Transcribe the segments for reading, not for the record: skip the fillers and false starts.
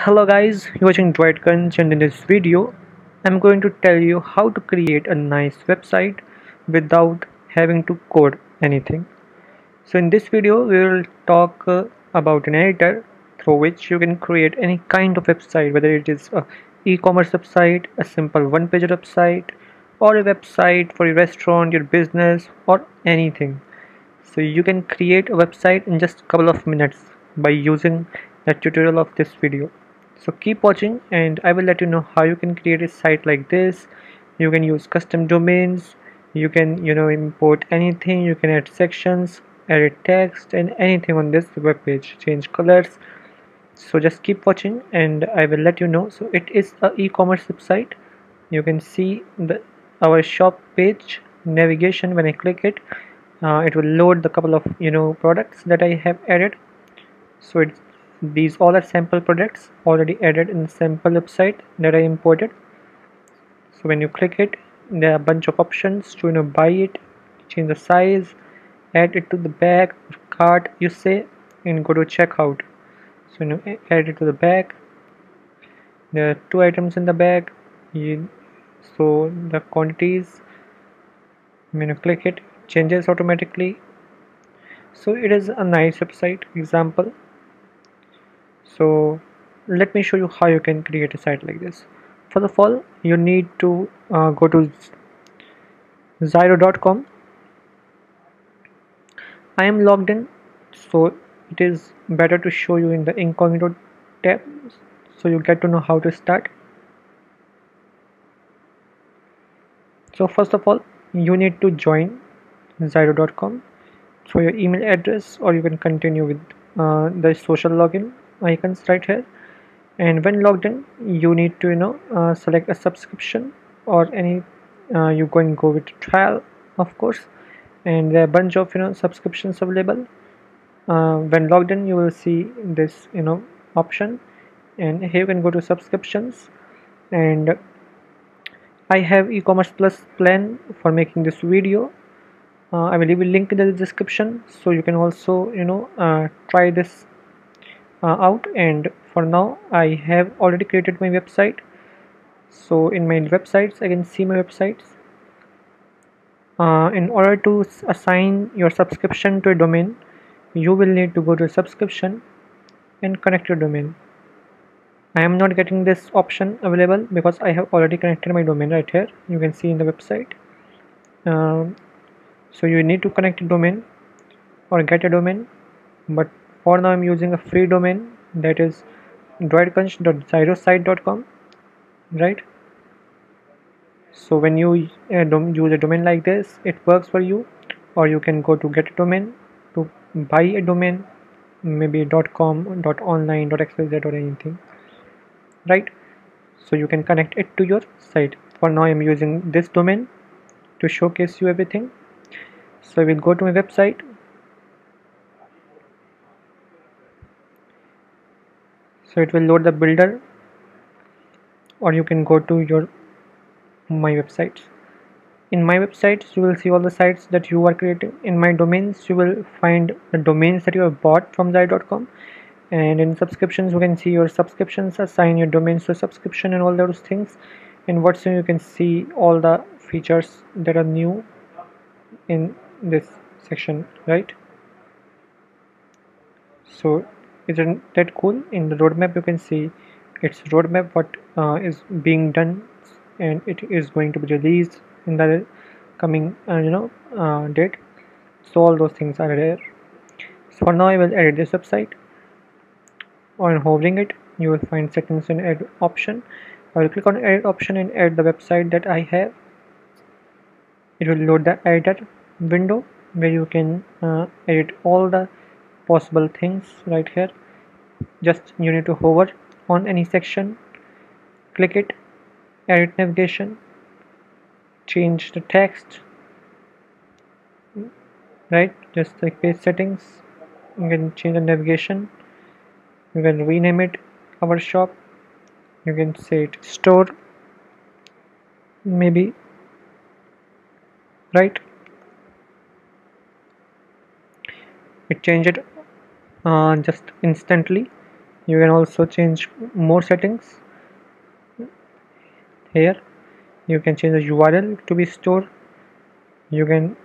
Hello guys, you're watching DroidCrunch, and in this video I'm going to tell you how to create a nice website without having to code anything. So in this video we will talk about an editor through which you can create any kind of website, whether it is an e-commerce website, a simple one-page website, or a website for your restaurant, your business, or anything. So you can create a website in just a couple of minutes by using the tutorial of this video. So keep watching and I will let you know how you can create a site like this. You can use custom domains, you can import anything, you can add sections, edit text and anything on this web page, change colors. So just keep watching and I will let you know. So it is a e-commerce website. You can see our shop page navigation. When I click it, it will load the couple of products that I have added. So these all are sample products already added in the sample website that I imported. So when you click it, there are a bunch of options to buy it, change the size, add it to the back or cart you say, and go to checkout. So add it to the back. There are two items in the back. So the quantities, when you click it, changes automatically. So it is a nice website example. So let me show you how you can create a site like this. First of all, you need to go to zyrosite.com. I am logged in, so it is better to show you in the incognito tab so you get to know how to start. So first of all, you need to join Zyro.com through your email address, or you can continue with the social login icons right here. And when logged in, you need to select a subscription or any you can go with trial, of course, and there are a bunch of subscriptions available. When logged in, you will see this option, and here you can go to subscriptions. And I have e-commerce plus plan for making this video. I will leave a link in the description, so you can also try this out. And for now, I have already created my website. So in my websites, I can see my websites. In order to assign your subscription to a domain, you will need to go to subscription and connect your domain. I am not getting this option available because I have already connected my domain right here. You can see in the website. So you need to connect a domain or get a domain, but for now I'm using a free domain that is droidconch.zyrosite.com, right? So when you use a domain like this, it works for you, or you can go to get a domain to buy a domain, maybe .com, .online, .xyz or anything, right? So you can connect it to your site. For now I'm using this domain to showcase you everything. So I will go to my website. So it will load the builder, or you can go to your my websites. In my websites, you will see all the sites that you are creating. In my domains, you will find the domains that you have bought from Zyro.com, and in subscriptions, you can see your subscriptions, assign your domains to subscription and all those things. And what's new, you can see all the features that are new in this section, right? So isn't that cool? In the roadmap, you can see its roadmap, what is being done, and it is going to be released in the coming date. So all those things are there. So for now I will edit this website. On hovering it, you will find settings and edit option. I will click on edit option and add the website that I have. It will load the editor window where you can edit all the possible things right here. Just you need to hover on any section, click it, edit navigation, change the text, right? Just like page settings, you can change the navigation, you can rename it our shop, you can say it store maybe, right? It changed just instantly. You can also change more settings. Here you can change the URL to be stored. You can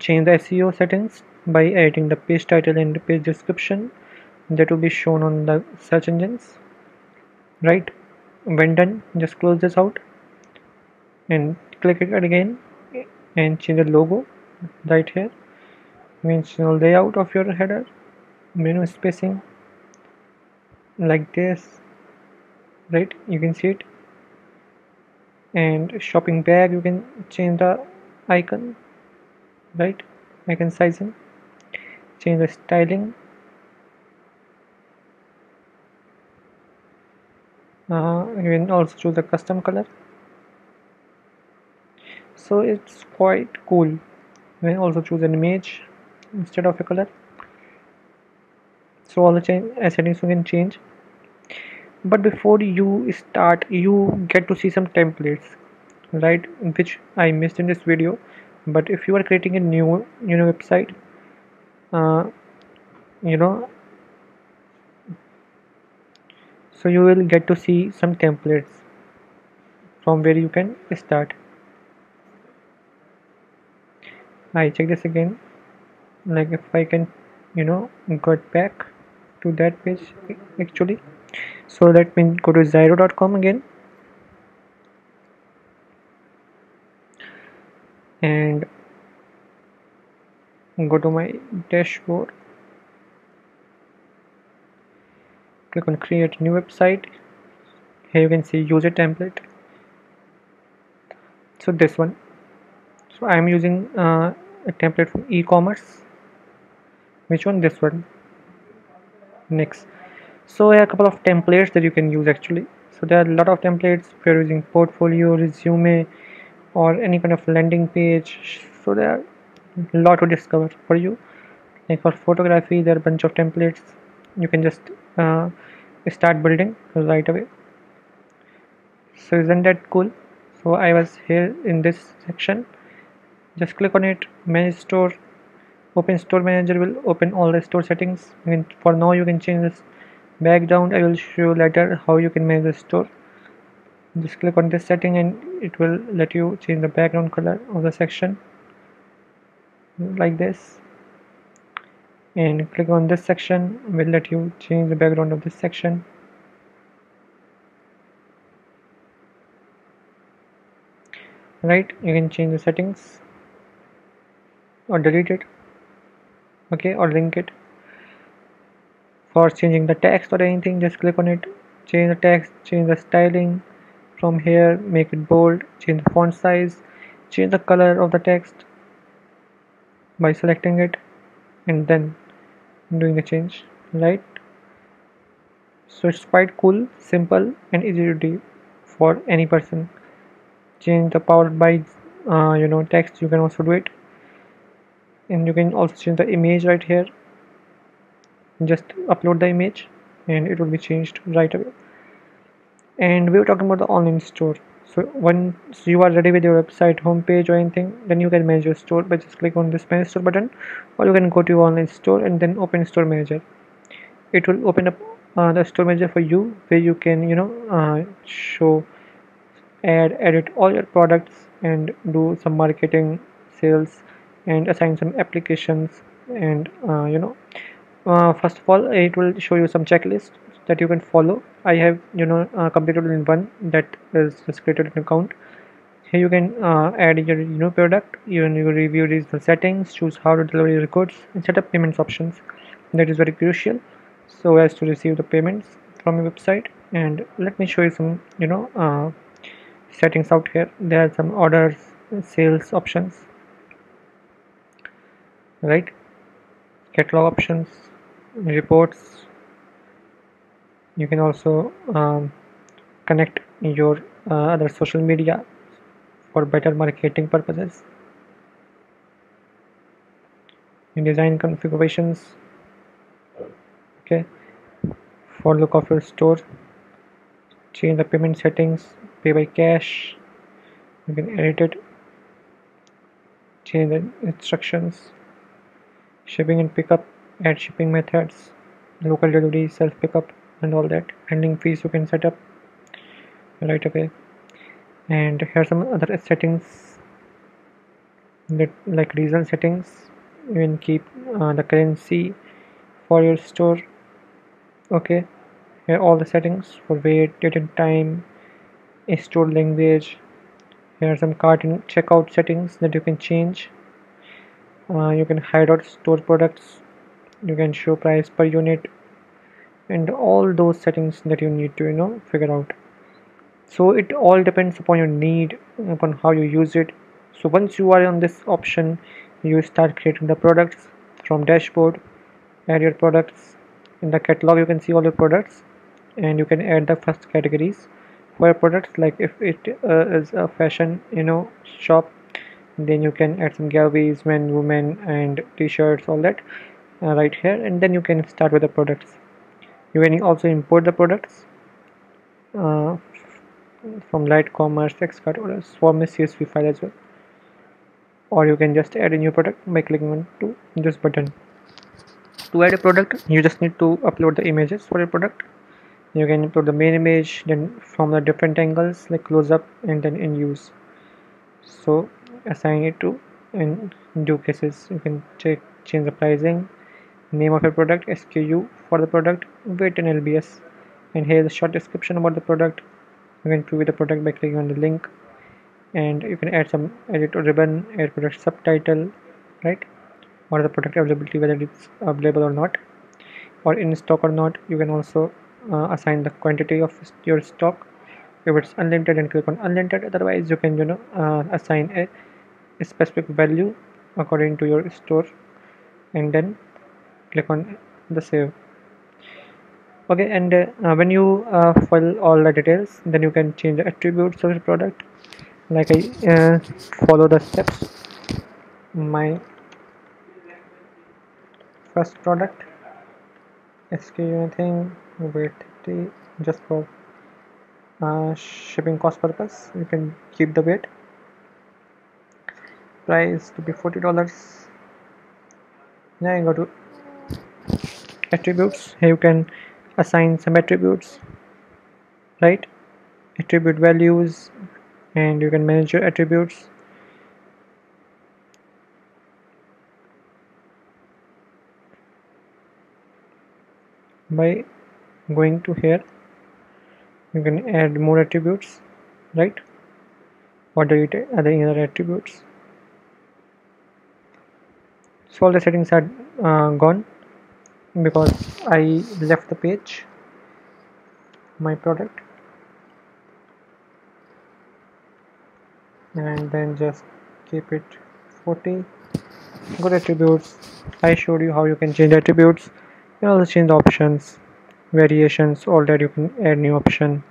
change the SEO settings by adding the page title and the page description that will be shown on the search engines. Right, when done, just close this out and click it again and change the logo right here. Change the layout of your header, menu spacing like this. Right, you can see it. And shopping bag, you can change the icon, right, icon sizing, change the styling, you can also choose the custom color. So it's quite cool. You can also choose an image instead of a color. So all the settings you can change. But before you start, you get to see some templates, right, which I missed in this video. But if you are creating a new website, so you will get to see some templates from where you can start. I check this again, like if I can get back to that page actually. So let me go to zyrosite.com again and go to my dashboard, click on create new website. Here you can see user template, so this one. So I am using a template from eCommerce. Which one? This one. Next. So there are a couple of templates that you can use actually. So there are a lot of templates. If you are using portfolio, resume, or any kind of landing page, so there are a lot to discover for you. Like for photography, there are a bunch of templates. You can just start building right away. So isn't that cool? So I was here in this section. Just click on it. Manage store. Open store manager will open all the store settings. And for now, you can change this background. I will show later how you can manage the store. Just click on this setting and it will let you change the background color of the section like this, and click on this section, will let you change the background of this section. Right, you can change the settings or delete it, okay, or link it. For changing the text or anything, just click on it, change the text, change the styling from here, make it bold, change the font size, change the color of the text by selecting it and then doing the change, right? So it's quite cool, simple and easy to do for any person. Change the powered by text, you can also do it. And you can also change the image right here. Just upload the image and it will be changed right away. And we were talking about the online store. So once you are ready with your website homepage or anything, then you can manage your store by just click on this manage store button, or you can go to your online store and then open store manager. It will open up the store manager for you, where you can show, add, edit all your products and do some marketing, sales, and assign some applications. And first of all, it will show you some checklists that you can follow. I have completed in one that is just created an account. Here you can add your product, you review these settings, choose how to deliver your goods, and set up payments options. That is very crucial, so as to receive the payments from your website. And let me show you some settings out here. There are some orders, sales options, right, catalog options, reports. You can also connect your other social media for better marketing purposes. You design configurations, okay, for look of your store. Change the payment settings, pay by cash. You can edit it. Change the instructions, shipping and pickup, add shipping methods, local delivery, self pickup. and all that, handling fees you can set up right away. And here are some other settings that, like regional settings, you can keep the currency for your store. Okay, here are all the settings for weight, date and time, store language. Here are some cart and checkout settings that you can change. You can hide out store products, you can show price per unit, and all those settings that you need to, you know, figure out. So it all depends upon your need, upon how you use it. So once you are on this option, you start creating the products from dashboard. Add your products in the catalog. You can see all your products, and you can add the first categories for products. Like if it is a fashion, you know, shop, then you can add some galleries, men, women, and t-shirts, all that right here. And then you can start with the products. You can also import the products from Lite, Commerce, Xcart, or from a CSV file as well. Or you can just add a new product by clicking on to this button. To add a product, you just need to upload the images for your product. You can upload the main image, then from the different angles like close up and then in use. So assign it to, and do cases you can check, change the pricing, name of your product, SKU for the product, weight and LBS. And here is a short description about the product. You can preview the product by clicking on the link, and you can add some edit or ribbon, add product subtitle, right? Or the product availability, whether it's available or not, or in stock or not. You can also assign the quantity of your stock. If it's unlimited, then click on unlimited. Otherwise, you can, you know, assign a specific value according to your store, and then click on the save. Okay, and when you fill all the details, then you can change the attributes of the product. Like I follow the steps. My first product, SKU, anything, weight 30, just for shipping cost purpose. You can keep the weight. Price to be $40. Now you go to attributes. Here you can assign some attributes, right? Attribute values, and you can manage your attributes. By going to here, you can add more attributes, right? What do you adding other attributes? So all the settings are gone because I left the page. My product, and then just keep it 40. Good attributes. I showed you how you can change attributes. You also change the options, variations, all that. You can add new option,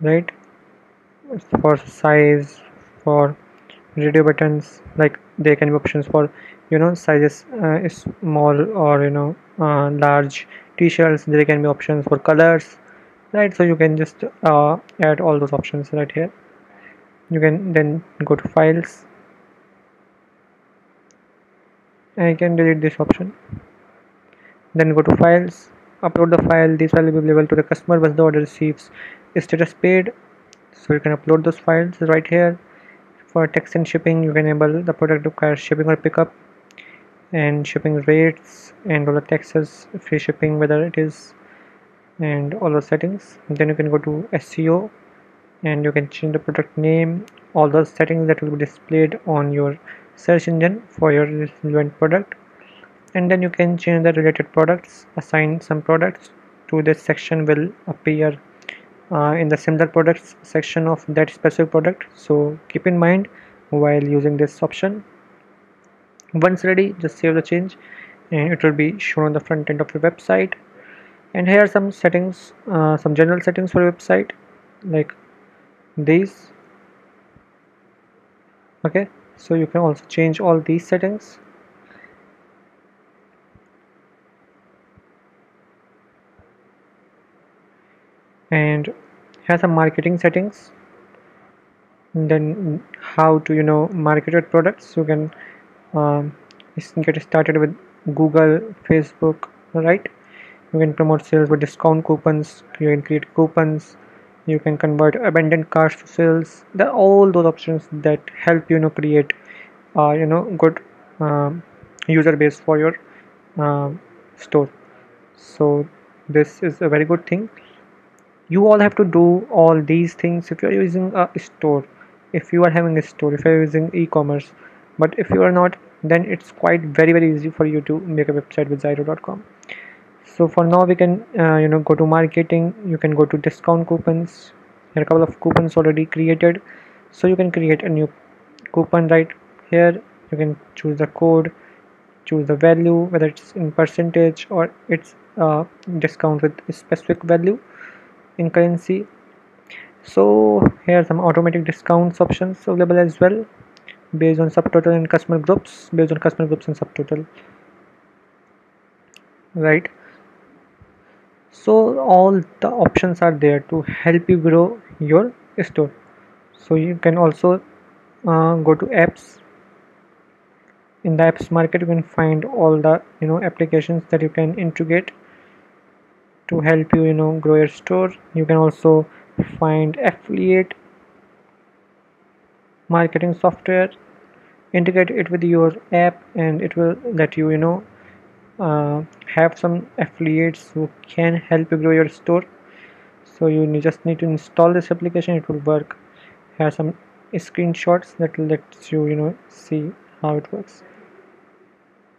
right? For size, for radio buttons, like there can be options for, you know, sizes is small or, you know, large t-shirts. There can be options for colors, right? So you can just add all those options right here. You can then go to files. I can delete this option. Then go to files, upload the file. These will be available to the customer once the order receives. Status paid. So you can upload those files right here. For text and shipping, you can enable the product to require shipping or pickup, and shipping rates, and all the taxes, free shipping, whether it is, and all the settings. Then you can go to SEO, and you can change the product name, all those settings that will be displayed on your search engine for your relevant product. And then you can change the related products. Assign some products to this section will appear in the similar products section of that specific product. So keep in mind while using this option. Once ready, just save the change, and it will be shown on the front end of your website. And here are some settings, some general settings for your website, like these. Okay, so you can also change all these settings. And here are some marketing settings, and then how to, you know, market your products. You can get started with Google, Facebook, right? You can promote sales with discount coupons, you can create coupons, you can convert abandoned carts to sales. There are all those options that help you know create good user base for your store. So this is a very good thing. You all have to do all these things if you are using a store, if you are having a store, if you are using e-commerce. But if you are not, then it's quite very easy for you to make a website with Zyro.com. So for now we can go to marketing. You can go to discount coupons. There are a couple of coupons already created, so you can create a new coupon right here. You can choose the code, choose the value, whether it's in percentage or it's discount with a specific value in currency. So here are some automatic discounts options available as well, based on subtotal and customer groups, based on customer groups and subtotal, right? So all the options are there to help you grow your store. So you can also go to apps. In the apps market, you can find all the applications that you can integrate to help you grow your store. You can also find affiliate marketing software, integrate it with your app, and it will let you have some affiliates who can help you grow your store. So you just need to install this application, it will work. Here are some screenshots that lets you see how it works.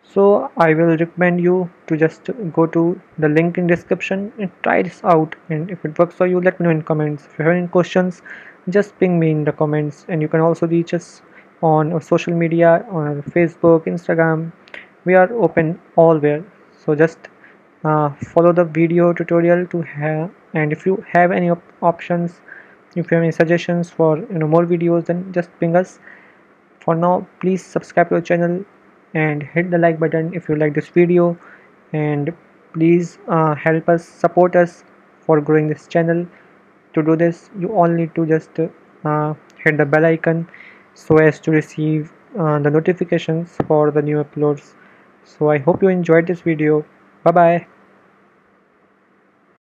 So I will recommend you to just go to the link in description and try this out, and if it works for you, let me know in comments. If you have any questions, just ping me in the comments. And you can also reach us on our social media, on our Facebook, Instagram. We are open all where. So just follow the video tutorial to have, and if you have any options, if you have any suggestions for more videos, then just ping us. For now, please subscribe to our channel and hit the like button if you like this video, and please help us, support us for growing this channel. To do this, you all need to just hit the bell icon so as to receive the notifications for the new uploads. So I hope you enjoyed this video. Bye bye.